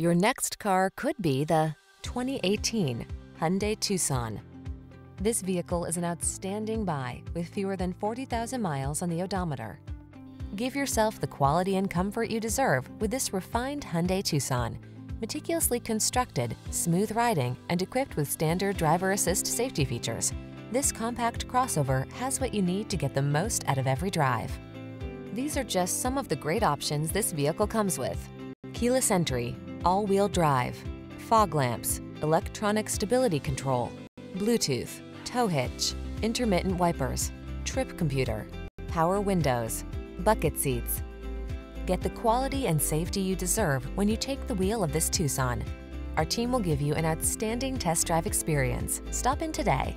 Your next car could be the 2018 Hyundai Tucson. This vehicle is an outstanding buy with fewer than 40,000 miles on the odometer. Give yourself the quality and comfort you deserve with this refined Hyundai Tucson. Meticulously constructed, smooth riding, and equipped with standard driver assist safety features, this compact crossover has what you need to get the most out of every drive. These are just some of the great options this vehicle comes with: keyless entry, all-wheel drive, fog lamps, electronic stability control, Bluetooth, tow hitch, intermittent wipers, trip computer, power windows, bucket seats. Get the quality and safety you deserve when you take the wheel of this Tucson. Our team will give you an outstanding test drive experience. Stop in today.